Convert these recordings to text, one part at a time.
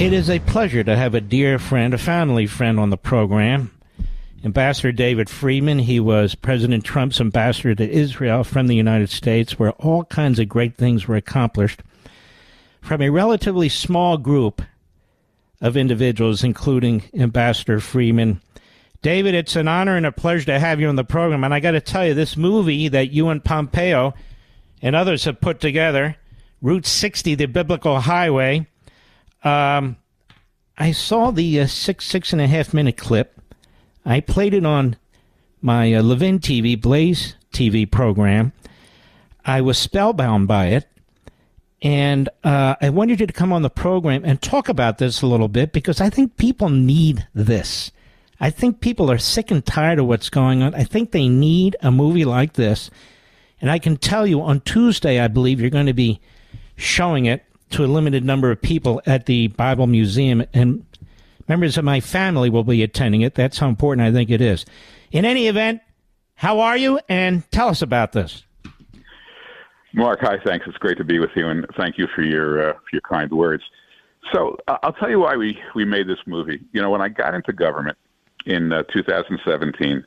It is a pleasure to have a dear friend, a family friend on the program, Ambassador David Friedman. He was President Trump's ambassador to Israel from the United States, where all kinds of great things were accomplished from a relatively small group of individuals, including Ambassador Friedman. David, it's an honor and a pleasure to have you on the program. And I got to tell you, this movie that you and Pompeo and others have put together, Route 60, the Biblical Highway, I saw the six and a half minute clip. I played it on my Levin TV, Blaze TV program. I was spellbound by it, and I wanted you to come on the program and talk about this a little bit, because I think people need this. I think people are sick and tired of what's going on. I think they need a movie like this, and I can tell you on Tuesday, I believe, you're going to be showing it to a limited number of people at the Bible Museum, and members of my family will be attending it. That's how important I think it is. In any event, how are you? And tell us about this. Mark, hi, thanks. It's great to be with you, and thank you for your kind words. So I'll tell you why we made this movie. You know, when I got into government in 2017,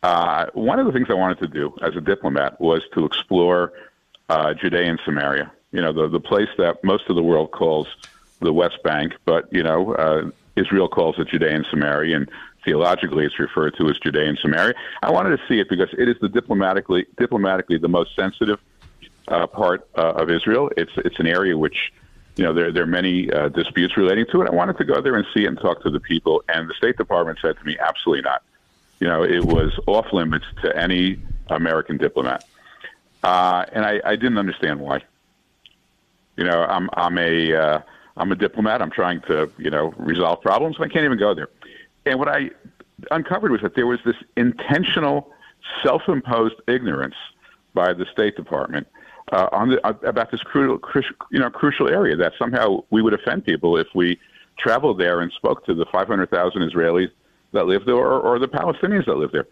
one of the things I wanted to do as a diplomat was to explore Judea and Samaria. You know, the place that most of the world calls the West Bank, but, you know, Israel calls it Judea and Samaria, and theologically it's referred to as Judea and Samaria. I wanted to see it because it is the diplomatically the most sensitive part of Israel. It's an area which, you know, there are many disputes relating to it. I wanted to go there and see it and talk to the people, and the State Department said to me, absolutely not. You know, it was off limits to any American diplomat. And I didn't understand why. You know, I'm a diplomat. I'm trying to, you know, resolve problems. I can't even go there. And what I uncovered was that there was this intentional, self-imposed ignorance by the State Department about this crucial area, that somehow we would offend people if we traveled there and spoke to the 500,000 Israelis that live there, or the Palestinians that live there.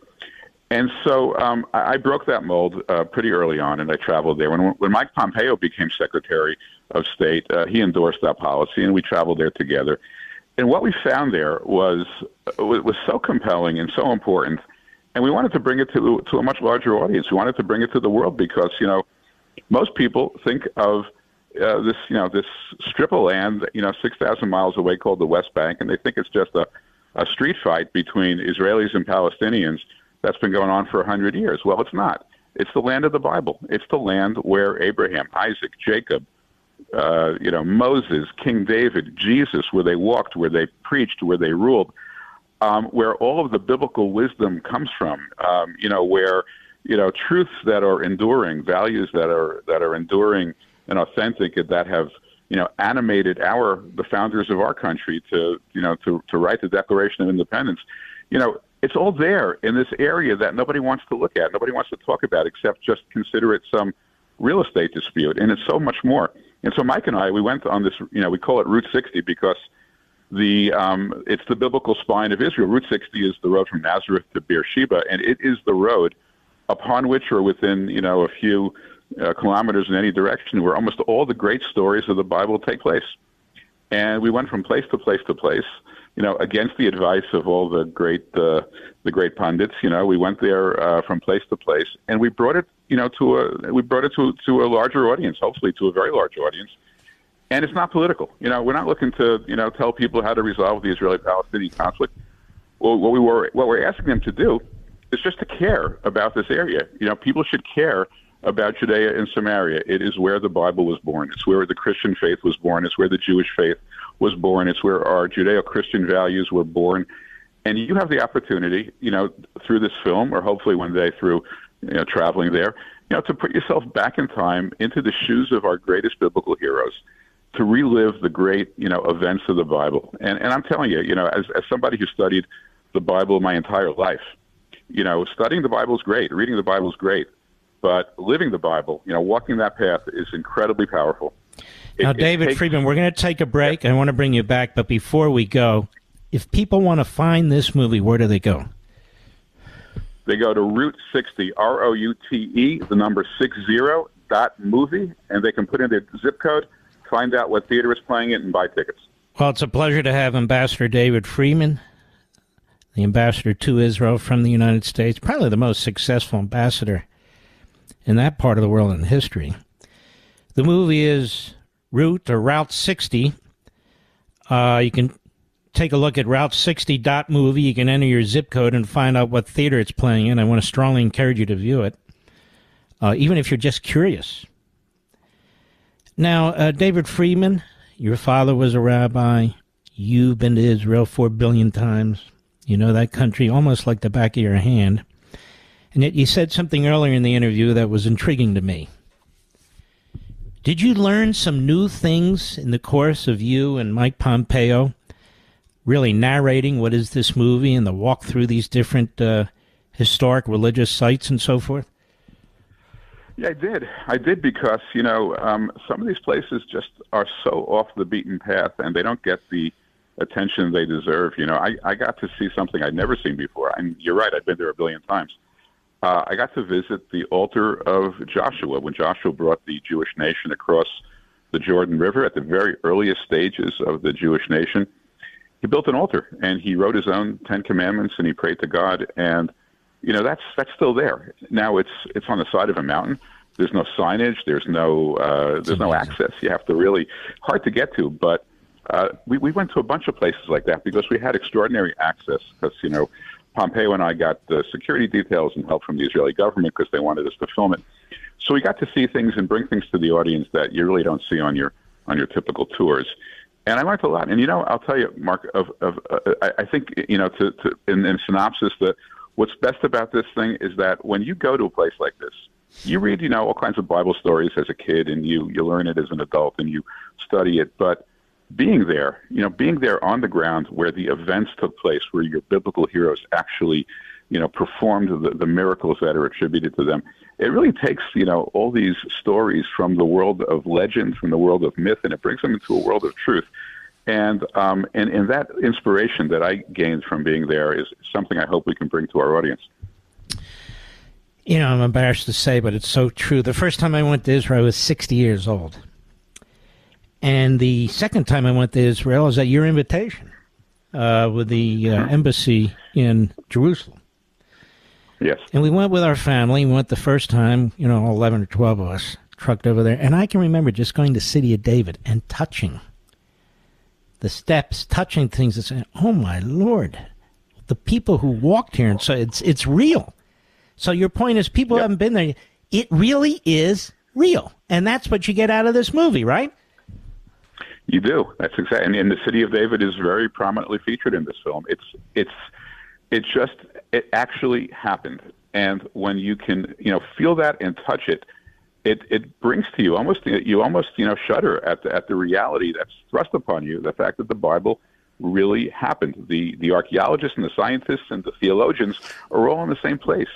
And so I broke that mold pretty early on, and I traveled there. When Mike Pompeo became Secretary of State, he endorsed that policy, and we traveled there together. And what we found there was so compelling and so important, and we wanted to bring it to a much larger audience. We wanted to bring it to the world because, you know, most people think of this, you know, this strip of land, you know, 6,000 miles away called the West Bank, and they think it's just a street fight between Israelis and Palestinians that's been going on for 100 years. Well, it's not. It's the land of the Bible. It's the land where Abraham, Isaac, Jacob, you know, Moses, King David, Jesus, where they walked, where they preached, where they ruled, where all of the biblical wisdom comes from, you know, where, you know, truths that are enduring, values that are enduring and authentic, and that have, you know, animated the founders of our country to, you know, to write the Declaration of Independence. You know, it's all there in this area that nobody wants to look at. Nobody wants to talk about, except just consider it some real estate dispute. And it's so much more. And so Mike and I, we went on this, you know, we call it Route 60 because it's the biblical spine of Israel. Route 60 is the road from Nazareth to Beersheba, and it is the road upon which, or within, you know, a few kilometers in any direction, where almost all the great stories of the Bible take place. And we went from place to place to place, you know, against the advice of all the great pundits. You know, we went there from place to place, and we brought it, you know, to a larger audience, hopefully to a very large audience. And it's not political. You know, we're not looking to, you know, tell people how to resolve the Israeli-Palestinian conflict. Well, what we're asking them to do is just to care about this area. You know, people should care about Judea and Samaria. It is where the Bible was born. It's where the Christian faith was born. It's where the Jewish faith was born. It's where our Judeo-Christian values were born. And you have the opportunity, you know, through this film, or hopefully one day through, you know, traveling there, you know, to put yourself back in time into the shoes of our greatest biblical heroes, to relive the great, you know, events of the Bible. And I'm telling you, you know, as somebody who studied the Bible my entire life, you know, studying the Bible is great, reading the Bible is great, but living the Bible, you know, walking that path is incredibly powerful. Now, David Friedman, we're going to take a break. I want to bring you back. But before we go, if people want to find this movie, where do they go? They go to Route 60, R-O-U-T-E, the number 60.movie, and they can put in their zip code, find out what theater is playing it, and buy tickets. Well, it's a pleasure to have Ambassador David Friedman, the ambassador to Israel from the United States, probably the most successful ambassador in that part of the world in history. The movie is Route 60. You can take a look at route60.movie. You can enter your zip code and find out what theater it's playing in. I want to strongly encourage you to view it, even if you're just curious. Now, David Friedman, your father was a rabbi. You've been to Israel 4 billion times. You know that country almost like the back of your hand. And yet you said something earlier in the interview that was intriguing to me. Did you learn some new things in the course of you and Mike Pompeo really narrating what is this movie and the walk through these different historic religious sites and so forth? Yeah, I did. I did because, you know, some of these places just are so off the beaten path and they don't get the attention they deserve. You know, I got to see something I'd never seen before. And you're right, I've been there a billion times. I got to visit the altar of Joshua when Joshua brought the Jewish nation across the Jordan River at the very earliest stages of the Jewish nation. He built an altar, and he wrote his own 10 commandments, and he prayed to God. And, you know, that's still there. Now it's on the side of a mountain. There's no signage. There's no access. You have to really – hard to get to, but we went to a bunch of places like that because we had extraordinary access because, you know, Pompeo and I got the security details and help from the Israeli government because they wanted us to film it. So we got to see things and bring things to the audience that you really don't see on your typical tours. And I learned a lot. And, you know, I'll tell you, Mark, I think, you know, in synopsis, what's best about this thing is that when you go to a place like this, you read, you know, all kinds of Bible stories as a kid and you learn it as an adult and you study it. But being there on the ground where the events took place, where your biblical heroes actually, you know, performed the miracles that are attributed to them, it really takes, you know, all these stories from the world of legend, from the world of myth, and it brings them into a world of truth. And that inspiration that I gained from being there is something I hope we can bring to our audience. You know, I'm embarrassed to say, but it's so true. The first time I went to Israel, I was 60 years old. And the second time I went to Israel was at your invitation with the embassy in Jerusalem. Yes. And we went with our family. We went the first time, you know, 11 or 12 of us trucked over there. And I can remember just going to City of David and touching the steps, touching things and saying, oh, my Lord, the people who walked here. And so it's real. So your point is people haven't been there. It really is real. And that's what you get out of this movie, right? You do. That's exactly. And the City of David is very prominently featured in this film. It actually happened. And when you can, you know, feel that and touch it, it brings to you you almost shudder at the reality that's thrust upon you. The fact that the Bible really happened. The archaeologists and the scientists and the theologians are all in the same place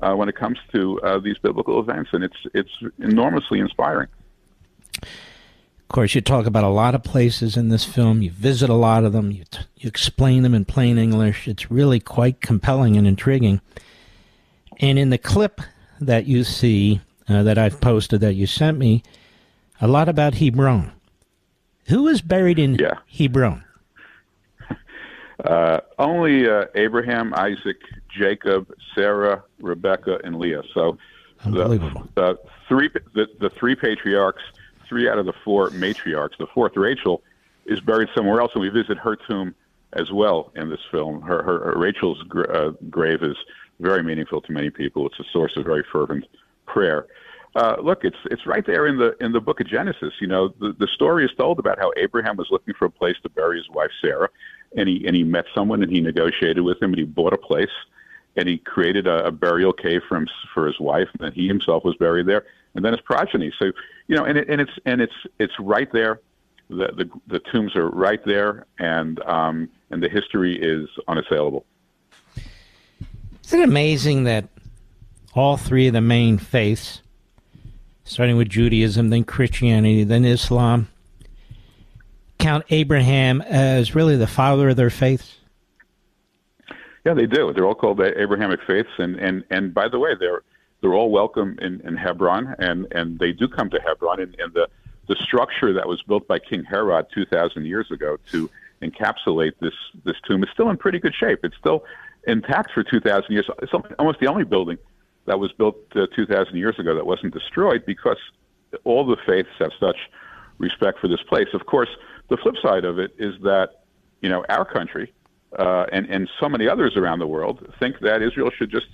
when it comes to these biblical events, and it's enormously inspiring. Of course, you talk about a lot of places in this film. You visit a lot of them. You explain them in plain English. It's really quite compelling and intriguing. And in the clip that you see that I've posted that you sent me, a lot about Hebron. Who is buried in Hebron? Only Abraham, Isaac, Jacob, Sarah, Rebecca, and Leah. So the three patriarchs, three out of the four matriarchs, the fourth, Rachel, is buried somewhere else, and we visit her tomb as well in this film. Her Rachel's grave is very meaningful to many people. It's a source of very fervent prayer. Look, it's right there in the book of Genesis. You know, the story is told about how Abraham was looking for a place to bury his wife Sarah, and he met someone, and he negotiated with him, and he bought a place, and he created a burial cave for his wife, and he himself was buried there, and then his progeny. So, you know, it's right there. The tombs are right there, and the history is unassailable. Isn't it amazing that all three of the main faiths, starting with Judaism, then Christianity, then Islam, count Abraham as really the father of their faiths? Yeah, they do. They're all called the Abrahamic faiths, and by the way, they're all welcome in Hebron, and they do come to Hebron, and the the structure that was built by King Herod 2,000 years ago to encapsulate this tomb is still in pretty good shape. It's still intact for 2,000 years. It's almost the only building that was built 2,000 years ago that wasn't destroyed, because all the faiths have such respect for this place. Of course, the flip side of it is that, you know, our country and so many others around the world think that Israel should just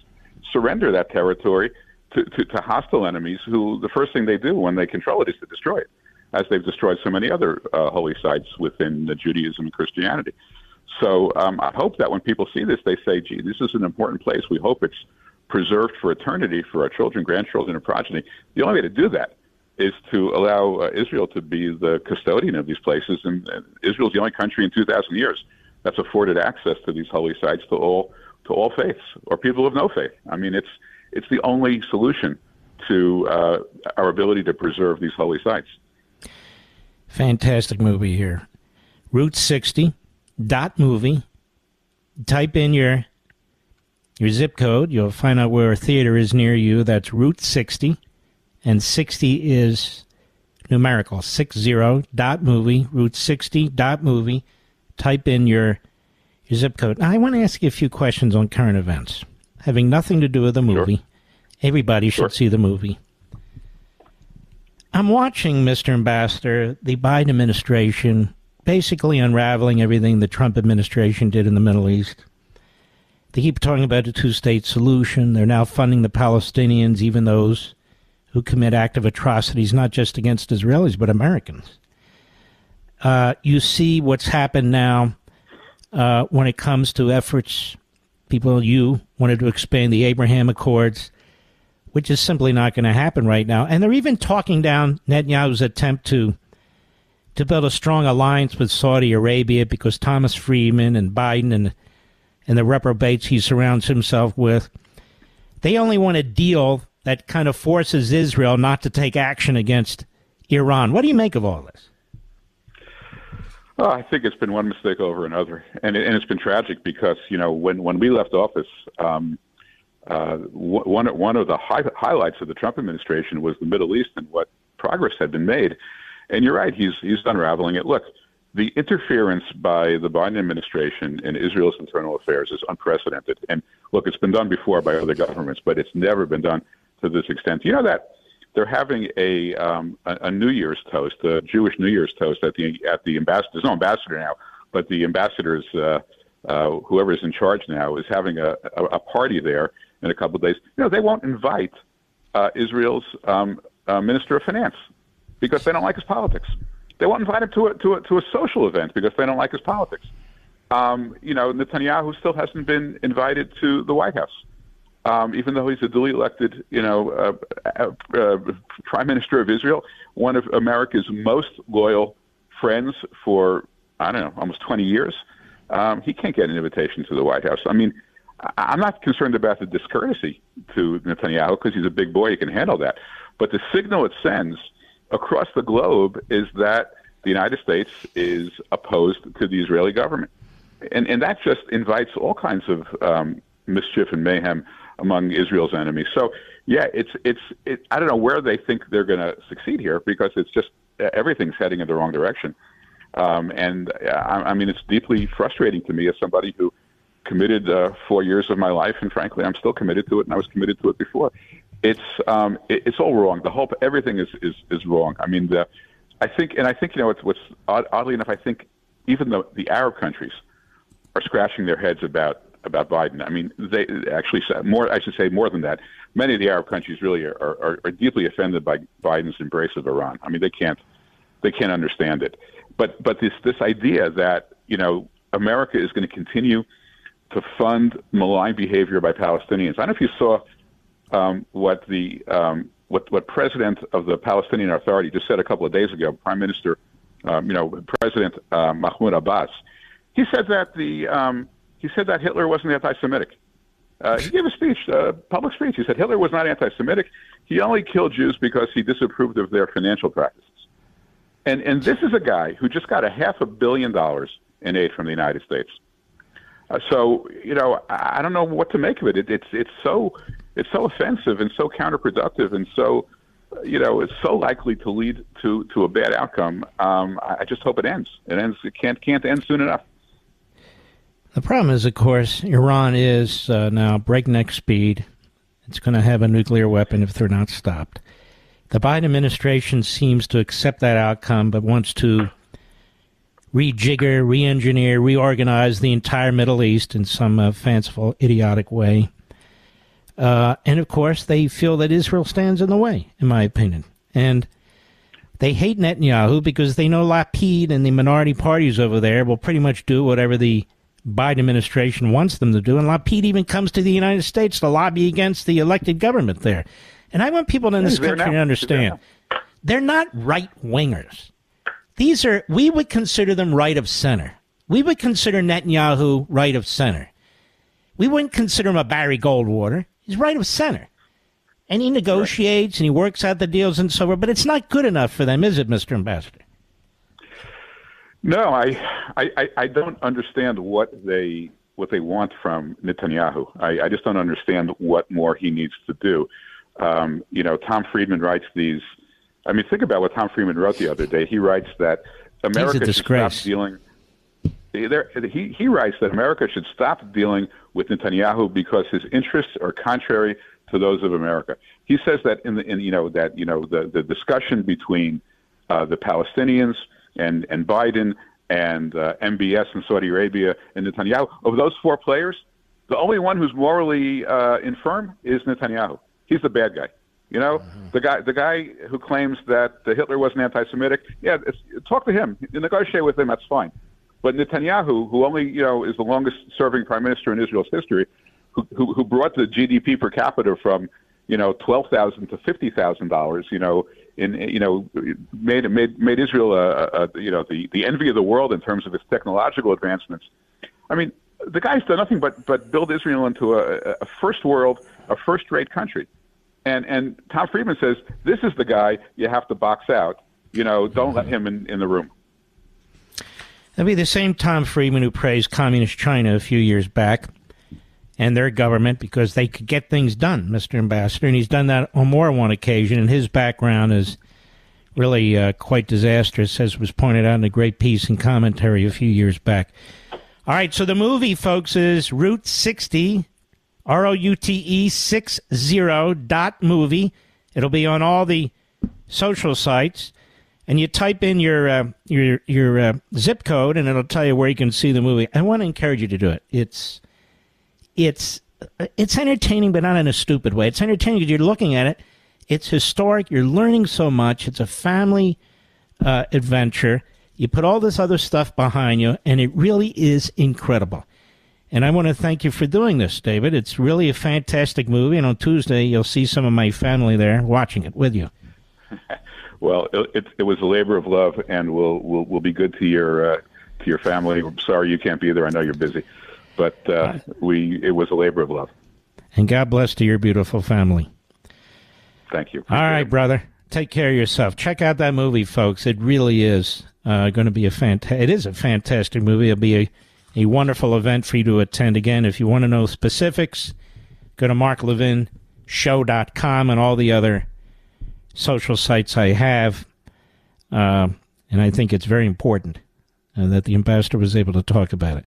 surrender that territory to hostile enemies, who the first thing they do when they control it is to destroy it, as they've destroyed so many other holy sites within Judaism and Christianity. So I hope that when people see this, they say, gee, this is an important place. We hope it's preserved for eternity for our children, grandchildren, and progeny. The only way to do that is to allow Israel to be the custodian of these places. And Israel's the only country in 2,000 years that's afforded access to these holy sites to all faiths, or people of no faith. I mean, it's the only solution to our ability to preserve these holy sites. Fantastic movie here. Route 60, dot movie. Type in your zip code. You'll find out where a theater is near you. That's Route 60. And 60 is numerical. 60.movie, Route 60.movie. Type in your zip code. Now, I want to ask you a few questions on current events, having nothing to do with the movie. Sure. Everybody should see the movie. I'm watching, Mr. Ambassador, the Biden administration basically unraveling everything the Trump administration did in the Middle East. They keep talking about a two-state solution. They're now funding the Palestinians, even those who commit active atrocities, not just against Israelis, but Americans. You see what's happened now when it comes to efforts. People, you wanted to expand the Abraham Accords, which is simply not going to happen right now. And they're even talking down Netanyahu's attempt to build a strong alliance with Saudi Arabia, because Thomas Friedman and Biden and the reprobates he surrounds himself with, they only want a deal that kind of forces Israel not to take action against Iran. What do you make of all this? Oh, I think it's been one mistake over another. And it's been tragic because, you know, when we left office, one of the highlights of the Trump administration was the Middle East and what progress had been made. And you're right, he's unraveling it. Look, the interference by the Biden administration in Israel's internal affairs is unprecedented. And look, it's been done before by other governments, but it's never been done to this extent. You know that they're having a New Year's toast, a Jewish New Year's toast at the ambassador. There's no ambassador now, but the ambassador's whoever is in charge now is having a party there in a couple of days. You know, they won't invite Israel's minister of finance because they don't like his politics. They won't invite him to a social event because they don't like his politics. You know, Netanyahu still hasn't been invited to the White House, even though he's a duly elected, you know, prime minister of Israel, one of America's most loyal friends for, I don't know, almost 20 years. He can't get an invitation to the White House. I mean, I'm not concerned about the discourtesy to Netanyahu because he's a big boy. He can handle that. But the signal it sends across the globe is that the United States is opposed to the Israeli government. And that just invites all kinds of mischief and mayhem among Israel's enemies. So, yeah, I don't know where they think they're going to succeed here, because it's just everything's heading in the wrong direction. I mean, it's deeply frustrating to me as somebody who committed 4 years of my life, and frankly, I'm still committed to it, and I was committed to it before. It's all wrong. The whole everything is wrong. I mean, I think you know, what's oddly enough, I think even the Arab countries are scratching their heads about Biden. I mean, they actually more. I should say more than that. Many of the Arab countries really are deeply offended by Biden's embrace of Iran. I mean, they can't understand it. But this idea that, you know, America is going to continue to fund malign behavior by Palestinians. I don't know if you saw what President of the Palestinian Authority just said a couple of days ago. Prime Minister, President Mahmoud Abbas, he said that he said that Hitler wasn't anti-Semitic. He gave a speech, public speech. He said Hitler was not anti-Semitic. He only killed Jews because he disapproved of their financial practices. And this is a guy who just got $500 million in aid from the United States. So, you know, I don't know what to make of it. It's so offensive and so counterproductive and so you know, is so likely to lead to a bad outcome. I just hope it ends. It ends. It can't end soon enough. The problem is, of course, Iran is now breakneck speed. It's going to have a nuclear weapon if they're not stopped. The Biden administration seems to accept that outcome, but wants to rejigger, re-engineer, reorganize the entire Middle East in some fanciful, idiotic way. And, of course, they feel that Israel stands in the way, in my opinion. And they hate Netanyahu because they know Lapid and the minority parties over there will pretty much do whatever the Biden administration wants them to do. And Lapid even comes to the United States to lobby against the elected government there. And I want people in this country to understand, they're not right-wingers. These are, we would consider them right of center. We would consider Netanyahu right of center. We wouldn't consider him a Barry Goldwater. He's right of center. And he negotiates and he works out the deals and so forth, but it's not good enough for them, is it, Mr. Ambassador? No, I don't understand what they want from Netanyahu. I just don't understand what more he needs to do. You know, Tom Friedman writes these. I mean, think about what Tom Friedman wrote the other day. He writes that America should stop dealing. He writes that America should stop dealing with Netanyahu because his interests are contrary to those of America. He says that the discussion between the Palestinians and Biden and MBS and Saudi Arabia and Netanyahu, of those four players, the only one who's morally infirm is Netanyahu. He's the bad guy. You know, the guy who claims that Hitler wasn't anti-Semitic. Yeah, talk to him, negotiate with him. That's fine. But Netanyahu, who only is the longest-serving prime minister in Israel's history, who brought the GDP per capita from $12,000 to $50,000, made Israel the envy of the world in terms of its technological advancements. I mean, the guy's done nothing but build Israel into a first-rate country. And Tom Friedman says, this is the guy you have to box out. Don't let him in the room. That'd be the same Tom Friedman who praised Communist China a few years back and their government because they could get things done, Mr. Ambassador. And he's done that on more than one occasion. And his background is really quite disastrous, as was pointed out in a great piece and commentary a few years back. All right, so the movie, folks, is Route 60. ROUTE60.movie. It'll be on all the social sites, and you type in your zip code, and it'll tell you where you can see the movie. I want to encourage you to do it. It's entertaining, but not in a stupid way. It's entertaining because you're looking at it. It's historic. You're learning so much. It's a family adventure. You put all this other stuff behind you, and it really is incredible. And I want to thank you for doing this, David. It's really a fantastic movie, and on Tuesday you'll see some of my family there watching it with you. Well, it was a labor of love, and we'll be good to your family. I'm sorry you can't be there. I know you're busy, but it was a labor of love. And God bless to your beautiful family. Thank you. Appreciate All right, it. Brother. Take care of yourself. Check out that movie, folks. It really is going to be It is a fantastic movie. It'll be a wonderful event for you to attend. Again, if you want to know specifics, go to marklevinshow.com and all the other social sites I have. And I think it's very important that the ambassador was able to talk about it.